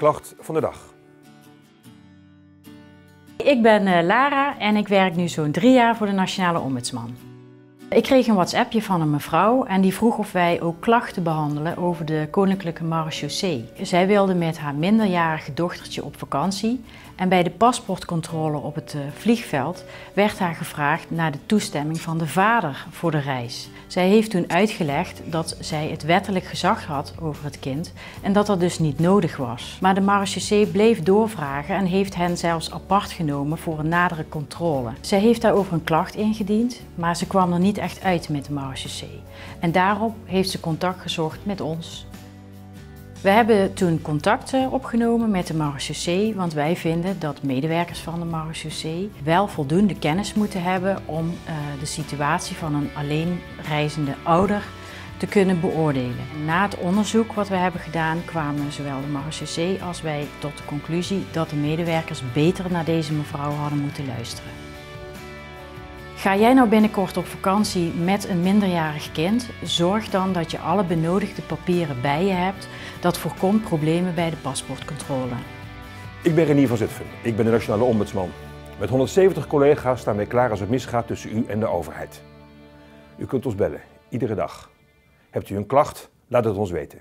Klacht van de Dag. Ik ben Lara en ik werk nu zo'n 3 jaar voor de Nationale Ombudsman. Ik kreeg een WhatsAppje van een mevrouw en die vroeg of wij ook klachten behandelen over de Koninklijke Marechaussee. Zij wilde met haar minderjarige dochtertje op vakantie en bij de paspoortcontrole op het vliegveld werd haar gevraagd naar de toestemming van de vader voor de reis. Zij heeft toen uitgelegd dat zij het wettelijk gezag had over het kind en dat dat dus niet nodig was. Maar de Marechaussee bleef doorvragen en heeft hen zelfs apart genomen voor een nadere controle. Zij heeft daarover een klacht ingediend, maar ze kwam er niet echt uit met de Marechaussee. En daarop heeft ze contact gezocht met ons. We hebben toen contact opgenomen met de Marechaussee, want wij vinden dat medewerkers van de Marechaussee wel voldoende kennis moeten hebben om de situatie van een alleen reizende ouder te kunnen beoordelen. Na het onderzoek wat we hebben gedaan kwamen zowel de Marechaussee als wij tot de conclusie dat de medewerkers beter naar deze mevrouw hadden moeten luisteren. Ga jij nou binnenkort op vakantie met een minderjarig kind? Zorg dan dat je alle benodigde papieren bij je hebt. Dat voorkomt problemen bij de paspoortcontrole. Ik ben Reinier van Zutphen. Ik ben de Nationale Ombudsman. Met 170 collega's staan wij klaar als het misgaat tussen u en de overheid. U kunt ons bellen, iedere dag. Hebt u een klacht? Laat het ons weten.